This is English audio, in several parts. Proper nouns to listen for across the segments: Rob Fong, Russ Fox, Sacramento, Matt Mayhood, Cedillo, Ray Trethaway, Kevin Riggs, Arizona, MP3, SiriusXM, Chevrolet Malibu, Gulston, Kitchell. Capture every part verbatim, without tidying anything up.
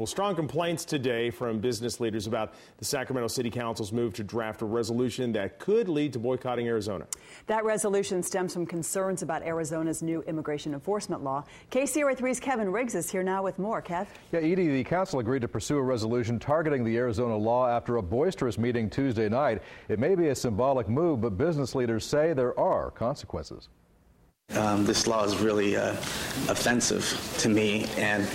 Well, strong complaints today from business leaders about the Sacramento City Council's move to draft a resolution that could lead to boycotting Arizona. That resolution stems from concerns about Arizona's new immigration enforcement law. K C R A three's Kevin Riggs is here now with more. Kev? Yeah, Edie, the council agreed to pursue a resolution targeting the Arizona law after a boisterous meeting Tuesday night. It may be a symbolic move, but business leaders say there are consequences. Um, this law is really uh, offensive to me and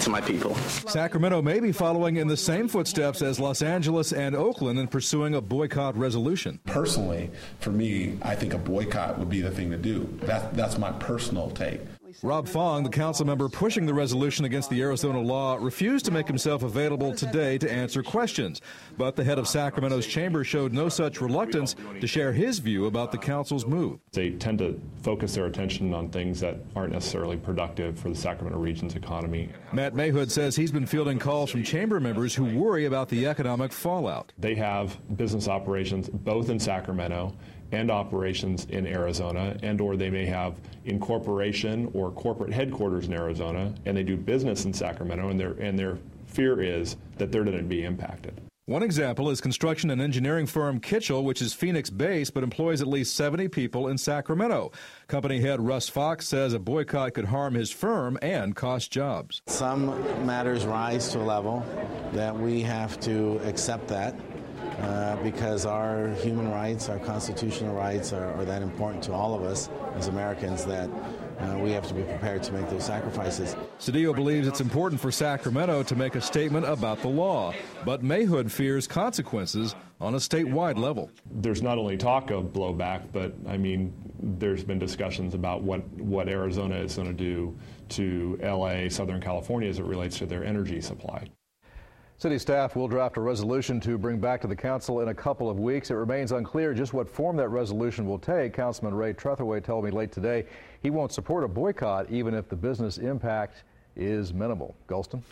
to my people. Sacramento may be following in the same footsteps as Los Angeles and Oakland in pursuing a boycott resolution. Personally, for me, I think a boycott would be the thing to do. That, that's my personal take. Rob Fong, the council member pushing the resolution against the Arizona law, refused to make himself available today to answer questions. But the head of Sacramento's chamber showed no such reluctance to share his view about the council's move. They tend to focus their attention on things that aren't necessarily productive for the Sacramento region's economy. Matt Mayhood says he's been fielding calls from chamber members who worry about the economic fallout. They have business operations both in Sacramento and operations in Arizona, and or they may have incorporation or corporate headquarters in Arizona, and they do business in Sacramento, and their and their fear is that they're going to be impacted. One example is construction and engineering firm Kitchell, which is Phoenix-based but employs at least seventy people in Sacramento. Company head Russ Fox says a boycott could harm his firm and cost jobs. Some matters rise to a level that we have to accept that. Uh, because our human rights, our constitutional rights are, are that important to all of us as Americans that uh, we have to be prepared to make those sacrifices. Cedillo believes it's important for Sacramento to make a statement about the law, but Mayhood fears consequences on a statewide level. There's not only talk of blowback, but I mean, there's been discussions about what, what Arizona is going to do to L A, Southern California, as it relates to their energy supply. City staff will draft a resolution to bring back to the council in a couple of weeks. It remains unclear just what form that resolution will take. Councilman Ray Trethaway told me late today he won't support a boycott even if the business impact is minimal. Gulston?